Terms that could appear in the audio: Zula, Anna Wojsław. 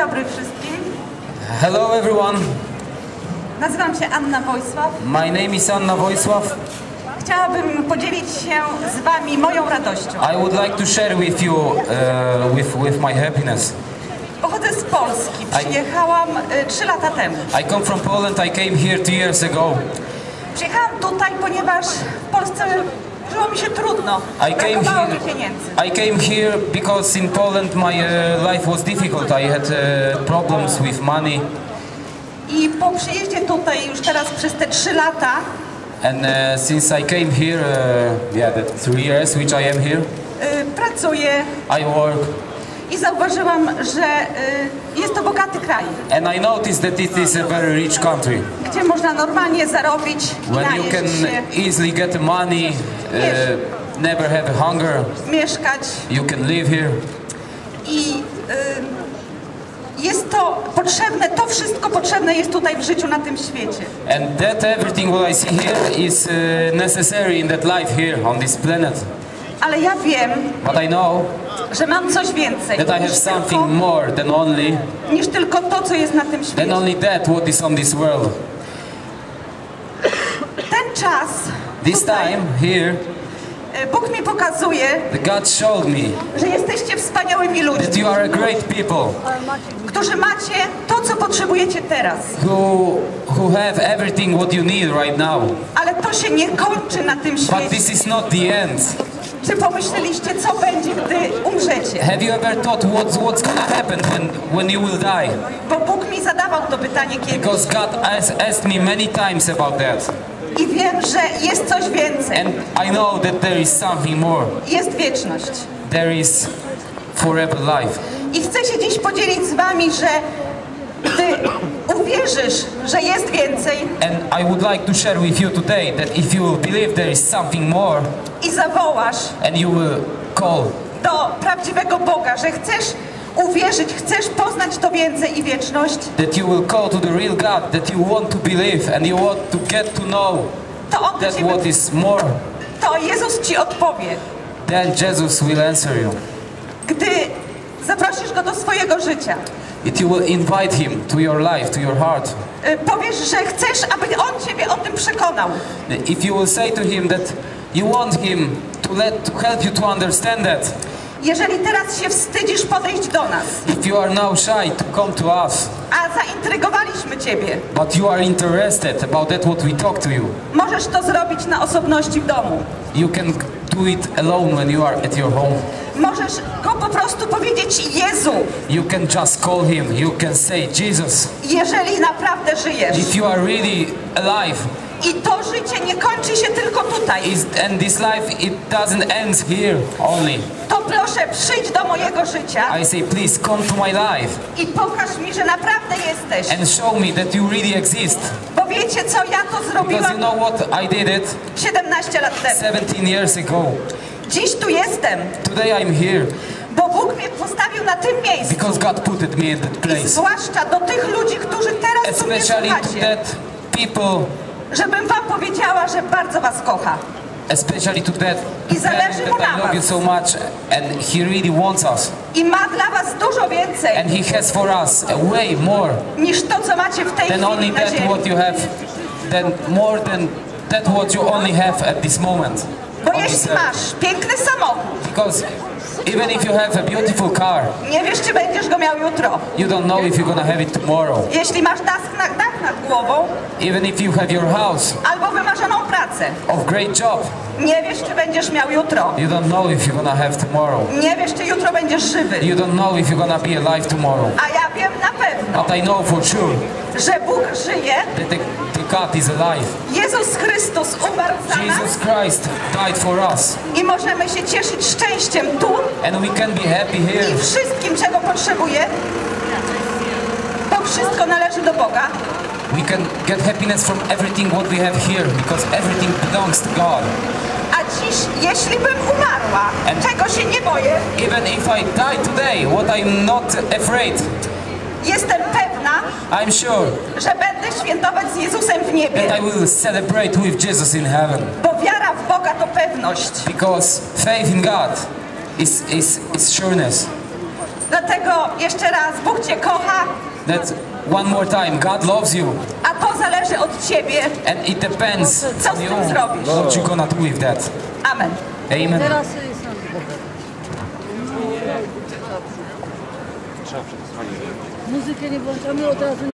Dzień dobry wszystkim. Hello everyone. Nazywam się Anna Wojsław. My name is Anna Wojsław. Chciałabym podzielić się z wami moją radością. I would like to share with you with my happiness. Pochodzę z Polski. Przyjechałam 3 lata temu. I come from Poland. I came here 2 years ago. Przyjechałam tutaj, ponieważ w Polsce żyło mi się trudno. Brakowało mi pieniędzy. I came here because in Poland my life was difficult. I had problems with money. I po przyjeździe tutaj już teraz przez te 3 lata. And since I came here, the 3 years which I am here. Pracuję. I work. I zauważyłam, że jest to bogaty kraj. And I noticed that it is a very rich country. Gdzie można normalnie zarobić i najeść się. When you can easily get money, never have a hunger. Mieszkać. You can live here. I jest to potrzebne, to wszystko potrzebne jest tutaj w życiu na tym świecie. And that everything what I see here is necessary in that life here on this planet. Ale ja wiem, że mam coś więcej, that I have something more than only, niż tylko to, co jest na tym świecie. Than only that what is on this world. Ten czas, this tutaj, time here, Bóg mi pokazuje, God showed me, że jesteście wspaniałymi ludźmi, that you are a great people, którzy macie to, co potrzebujecie teraz, who have everything what you need right now. Ale to się nie kończy na tym świecie. But this is not the end. Czy pomyśleliście, co będzie, gdy umrzecie? Have you ever thought what's gonna happen when you will die? Bo Bóg mi zadawał to pytanie kiedyś. Because God asked me many times about that. I wiem, że jest coś więcej. And I know that there is something more. Jest wieczność. There is forever life. I chcę się dziś podzielić z wami, że gdy uwierzysz, że jest więcej. And I would like to share with you today that if you believe there is something more. I zawołasz. And you will call. Do prawdziwego Boga, że chcesz uwierzyć, chcesz poznać to więcej i wieczność. That you will call to the real God, that you want to believe and you want to get to know that what is more. To Jezus ci odpowie. Then Jesus will answer you. Gdy zaprosisz go do swojego życia. It will invite him to your life, to your heart. Powiesz, że chcesz, aby on ciebie o tym przekonał. If you will say to him that you want him to help you to understand that. Jeżeli teraz się wstydzisz podejść do nas. If you are now shy to come to us. A zaintrygowaliśmy ciebie. But you are interested about that what we talk to you. Możesz to zrobić na osobności w domu. You can do it alone when you are at your home. Możesz go po prostu powiedzieć Jezu. You can just call him. You can say Jesus. Jeżeli naprawdę żyjesz. If you are really alive. I to życie nie kończy się tylko tutaj. And this life it doesn't end here only. To proszę przyjdź do mojego życia. I say please come to my life. I pokaż mi, że naprawdę jesteś. And show me that you really exist. Bo wiecie co, ja to zrobiłam. Because you know what I did it. 17 lat temu. 17 years ago. Dziś tu jestem. Today I'm here. Bo Bóg mnie postawił na tym miejscu. Because God put me in that place. I zwłaszcza do tych ludzi, którzy teraz tu mnie słuchacie. Especially to that people. Żebym wam powiedziała, że bardzo was kocha. Especially to that. I zależy mu na was. I love you so much, and he really wants us. I ma dla was dużo więcej. And he has for us way more. Niż to, co macie w tej chwili na ziemi. Than only that what you have. Than more than that what you only have at this moment. Bo jeśli masz piękny samochód, because even if you have a beautiful car, nie wiesz, czy będziesz go miał jutro. You don't know if you're gonna have it tomorrow. Jeśli masz dach nad głową, even if you have your house, albo wymarzoną pracę, of great job, nie wiesz, czy będziesz miał jutro. You don't know if you're gonna have tomorrow. Nie wiesz, czy jutro będziesz żywy. You don't know if you're gonna be alive tomorrow. A ja wiem na pewno. But I know for sure. Że Bóg żyje. God is alive. Jezus Chrystus umarł za nas. Jesus Christ died for us. I możemy się cieszyć szczęściem tu. And we can be happy here. I wszystkim, czego potrzebuje, to wszystko należy do Boga. We can get happiness from everything what we have here, because everything belongs to God. A dziś, jeśli bym umarła, czego się nie boję. Even if I die today, what I'm not afraid. Jestem pewna, I'm sure, że będę świętować z Jezusem w niebie. That I will celebrate with Jesus in heaven. Bo wiara w Boga to pewność. Because faith in God is sureness. Dlatego jeszcze raz, Bóg cię kocha. That's one more time. God loves you. A to zależy od ciebie. And it depends co z tym zrobisz. What you gonna do with that? Amen. Amen. Muzykę nie włączamy od razu.